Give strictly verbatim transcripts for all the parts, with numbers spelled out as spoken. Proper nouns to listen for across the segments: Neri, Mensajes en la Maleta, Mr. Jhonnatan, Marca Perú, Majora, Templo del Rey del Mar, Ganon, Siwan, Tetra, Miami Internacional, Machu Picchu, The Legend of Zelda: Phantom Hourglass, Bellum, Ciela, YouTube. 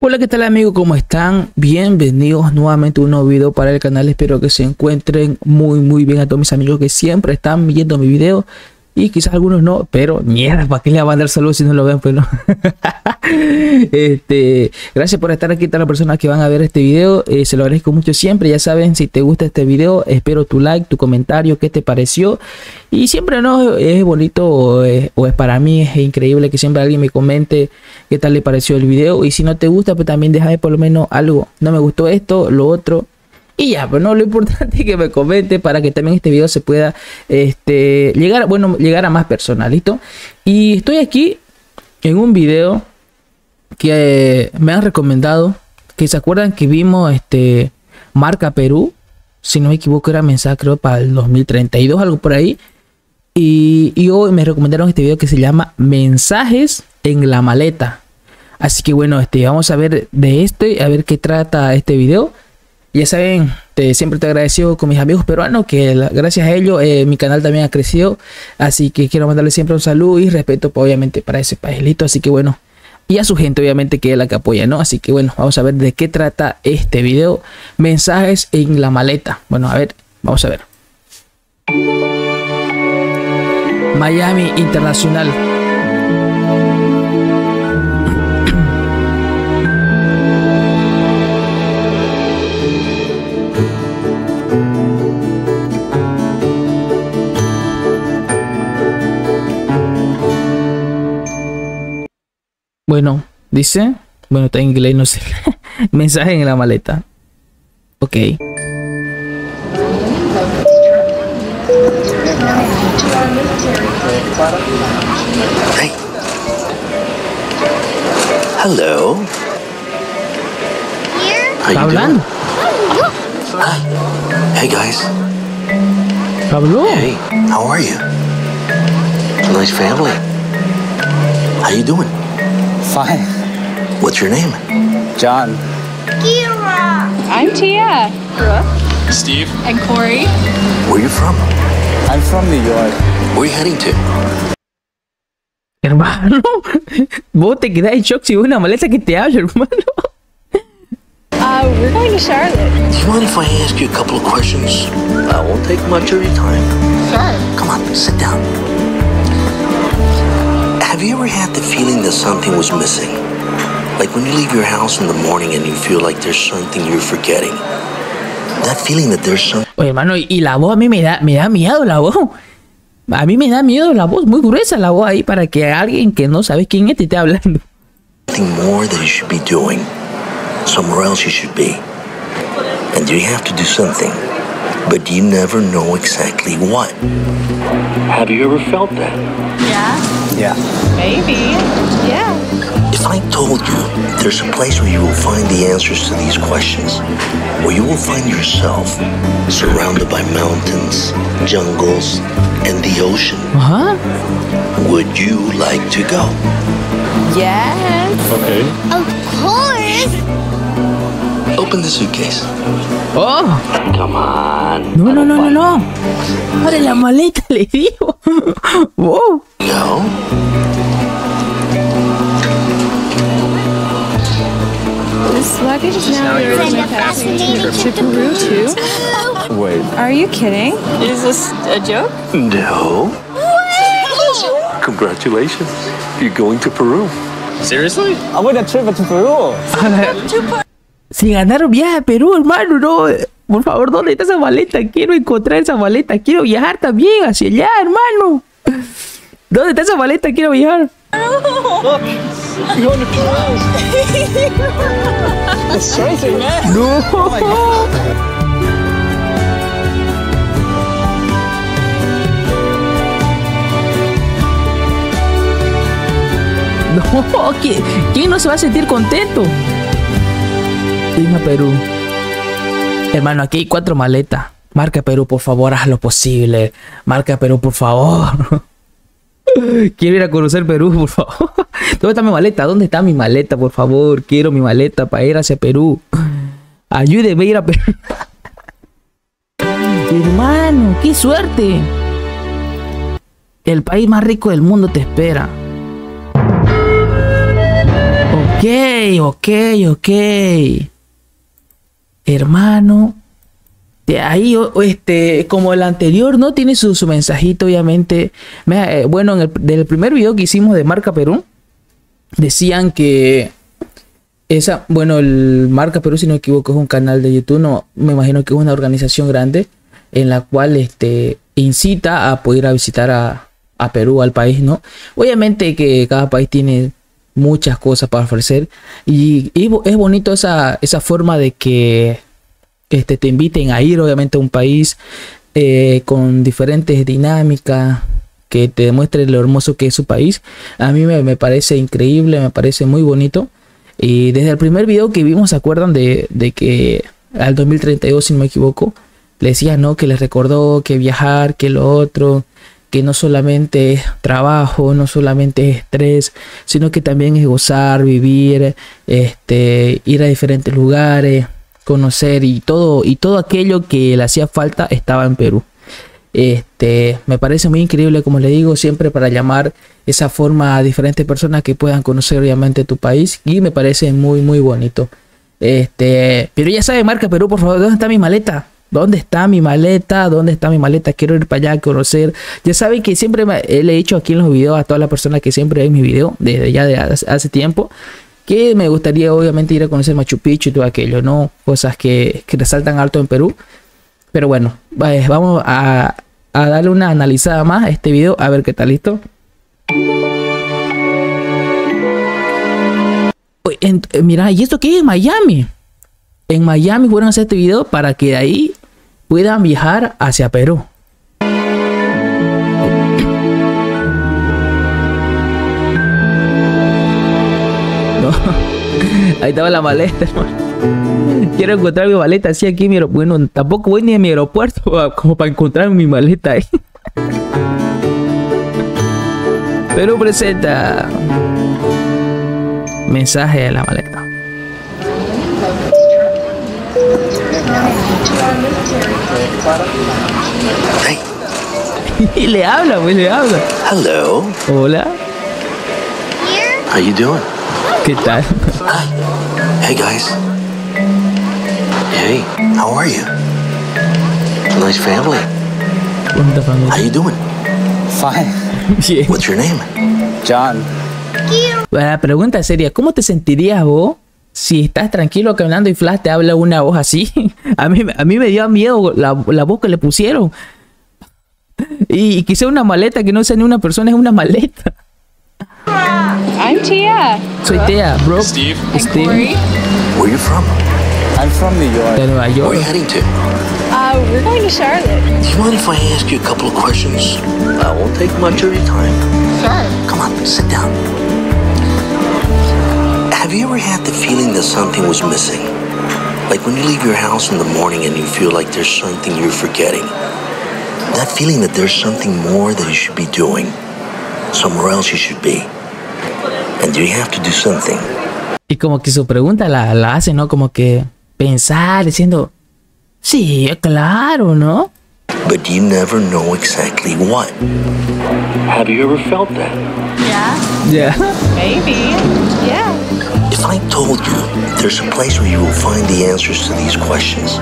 Hola, ¿qué tal amigos? ¿Cómo están? Bienvenidos nuevamente a un nuevo video para el canal. Espero que se encuentren muy muy bien a todos mis amigos que siempre están viendo mi video. Y quizás algunos no, pero mierda, ¿para qué le van a dar saludos si no lo ven? Pues no. este, gracias por estar aquí a todas las personas que van a ver este video. Eh, se lo agradezco mucho siempre. Ya saben, si te gusta este video, espero tu like, tu comentario, qué te pareció. Y siempre no es bonito o es, o es para mí, es increíble que siempre alguien me comente qué tal le pareció el video. Y si no te gusta, pues también déjame por lo menos algo. No me gustó esto, lo otro. Y ya, pero no, lo importante es que me comente para que también este video se pueda este, llegar, bueno, llegar a más personas, ¿listo? Y estoy aquí en un video que me han recomendado, que se acuerdan que vimos este Marca Perú, si no me equivoco era mensaje creo para el dos mil treinta y dos, algo por ahí. Y, y hoy me recomendaron este video que se llama Mensajes en la Maleta. Así que bueno, este vamos a ver de este, a ver qué trata este video. Ya saben, te, siempre te agradezco con mis amigos peruanos, que la, gracias a ellos eh, mi canal también ha crecido. Así que quiero mandarles siempre un saludo y respeto, obviamente, para ese país, listo. Así que bueno, y a su gente, obviamente, que es la que apoya, ¿no? Así que bueno, vamos a ver de qué trata este video. Mensajes en la maleta. Bueno, a ver, vamos a ver. Miami Internacional. Bueno, dice, bueno, está en inglés, no sé. Mensaje en la maleta. Ok. Hey. Hello. ¿Está hablando? Hi. Hey guys. Pablo. Hey, how are you? Nice family. How you doing? Fine. What's your name? John. Kira. I'm Tia. Brooke. Steve. And Corey. Where are you from? I'm from New York. Where are you heading to? Hermano, vos te quedás en shock si ves una maleta que te habla, hermano. Uh, we're going to Charlotte. Do you mind if I ask you a couple of questions? I won't take much of your time. Sure. Come on, sit down. Have you ever had the feeling that something was missing? Like when you leave your house in the morning and you feel like there's something you're forgetting. That feeling that there's something... Oye, hermano, y la voz a mí me da, me da miedo la voz. A mí me da miedo la voz, muy gruesa la voz ahí para que alguien que no sabes quién es te esté hablando. Something more that you should be doing. Somewhere else you should be. And you have to do something. But you never know exactly what. Have you ever felt that? Yeah. Yeah. Maybe. Yeah. If I told you there's a place where you will find the answers to these questions, where you will find yourself surrounded by mountains, jungles, and the ocean, uh-huh. Would you like to go? Yes. Okay. Of course. Open the suitcase. Oh. Come on. No, no, no, no, no. Abre la maleta, le digo. Wow. No. This luggage is now yours. To Peru too. Wait. Are you kidding? Is this a joke? No. What? Congratulations. You're going to Peru. Seriously? I want a trip to Peru. To Peru. Si ganaron viaje a Perú, hermano, no. Por favor, ¿dónde está esa maleta? Quiero encontrar esa maleta. Quiero viajar también hacia allá, hermano. ¿Dónde está esa maleta? Quiero viajar. No. No. No, ¿quién no se va a sentir contento? Perú. Hermano, aquí hay cuatro maletas. Marca Perú, por favor, haz lo posible. Marca Perú, por favor. Quiero ir a conocer Perú, por favor. ¿Dónde está mi maleta? ¿Dónde está mi maleta, por favor? Quiero mi maleta para ir hacia Perú. Ayúdeme a ir a Perú. Hermano, qué suerte. El país más rico del mundo te espera. Ok, ok, ok. Hermano. De ahí, este, como el anterior, ¿no? Tiene su, su mensajito, obviamente. Me, eh, bueno, en el, del primer video que hicimos de Marca Perú, decían que esa, bueno, el Marca Perú, si no me equivoco, es un canal de YouTube, no, me imagino que es una organización grande en la cual este, incita a poder ir a visitar a, a Perú, al país, ¿no? Obviamente que cada país tiene muchas cosas para ofrecer y, y es bonito esa, esa forma de que este, te inviten a ir, obviamente, a un país eh, con diferentes dinámicas, que te demuestre lo hermoso que es su país. A mí me, me parece increíble, me parece muy bonito. Y desde el primer video que vimos, ¿se acuerdan de, de que al dos mil treinta y dos, si no me equivoco, le decía, ¿no?, que les recordó que viajar, que lo otro, que no solamente es trabajo, no solamente es estrés, sino que también es gozar, vivir, este, ir a diferentes lugares, conocer y todo, y todo aquello que le hacía falta estaba en Perú. Este, me parece muy increíble, como le digo, siempre para llamar esa forma a diferentes personas que puedan conocer obviamente tu país, y me parece muy muy bonito. Este, pero ya sabe, Marca Perú, por favor, ¿dónde está mi maleta? ¿Dónde está mi maleta? ¿Dónde está mi maleta? Quiero ir para allá a conocer. Ya saben que siempre me, le he dicho aquí en los videos a todas las personas que siempre ven mis videos desde ya de hace tiempo, que me gustaría obviamente ir a conocer Machu Picchu y todo aquello, ¿no? Cosas que, que resaltan harto en Perú. Pero bueno, vamos a, a darle una analizada más a este video, a ver qué tal. Listo. En, mira, ¿y esto qué es? Miami. En Miami fueron a hacer este video para que de ahí puedan viajar hacia Perú. No. Ahí estaba la maleta, hermano. Quiero encontrar mi maleta, así aquí mi bueno, tampoco voy ni a mi aeropuerto como para encontrar mi maleta, ¿eh? Pero presenta mensaje de la maleta. Hey. Y le habla, pues le habla. Hello. Hola. How you doing? ¿Qué tal? Hi. Hey guys. Hey, how are you? Nice family. How you doing? Fine. Yeah. What's your name? John. La pregunta sería, ¿cómo te sentirías vos si estás tranquilo caminando y Flash te habla una voz así? A mí, a mí me dio miedo la, la voz que le pusieron. Y, y quizá una maleta que no sea ni una persona, es una maleta. I'm Tia. Soy Tia, bro. Steve. Steve. Corey. Where are you from? I'm from New York. Nueva York. Where are you heading to? Uh, we're going to Charlotte. Do you mind if I ask you a couple of questions? I won't take much of your time. Sure. Come on, sit down. Have you ever had the feeling that something was missing? Like when you leave your house in the morning and you feel like there's something you're forgetting. That feeling that there's something more that you should be doing. Somewhere else you should be. And you have to do something. Y como que su pregunta la, la hace, ¿no? Como que... pensar diciendo, sí, claro, ¿no? But you never know exactly what. Have you ever felt that? Yeah. Yeah. Maybe. Yeah. If I told you there's a place where you will find the answers to these questions,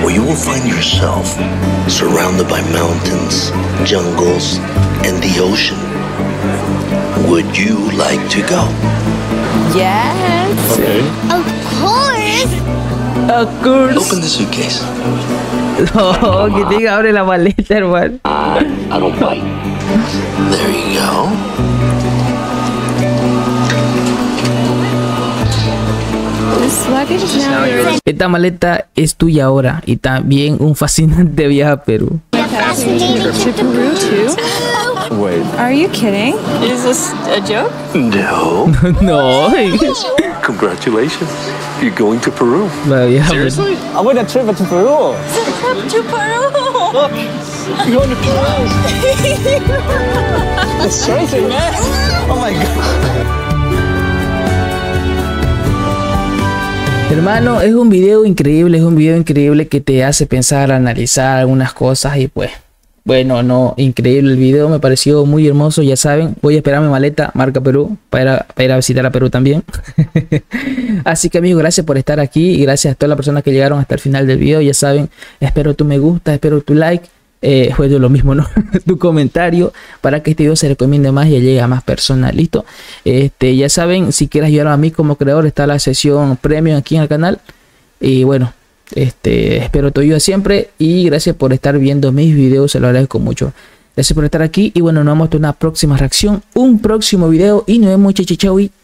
where you will find yourself surrounded by mountains, jungles, and the ocean, would you like to go? Yes. Okay. Of course. Of course. Open the suitcase. Oh, que diga, abre la maleta, hermano. Uh, I don't bite. There you go. This luggage is now yours. Esta maleta es tuya ahora y también un fascinante viaje a Perú. To Peru too? Wait. Are you kidding? Is this a joke? No. No. Congratulations. You're going to Peru. No, yeah. Seriously? I went a trip to Peru. To Peru. You're going to Peru. That's crazy, man. Oh my God. Hermano, es un video increíble, es un video increíble que te hace pensar, analizar algunas cosas y pues Bueno, no, increíble el video, me pareció muy hermoso, ya saben. Voy a esperar mi maleta Marca Perú para, para ir a visitar a Perú también. Así que amigos, gracias por estar aquí y gracias a todas las personas que llegaron hasta el final del video. Ya saben, espero tu me gusta, espero tu like, eh, juego lo mismo, ¿no? Tu comentario para que este video se recomiende más y llegue a más personas, listo. Este, ya saben, si quieres ayudar a mí como creador, está la sesión premium aquí en el canal. Y bueno, este espero tu ayuda siempre y gracias por estar viendo mis videos, se lo agradezco mucho. Gracias por estar aquí y bueno, nos vemos en una próxima reacción, un próximo video y nos vemos, chau chau.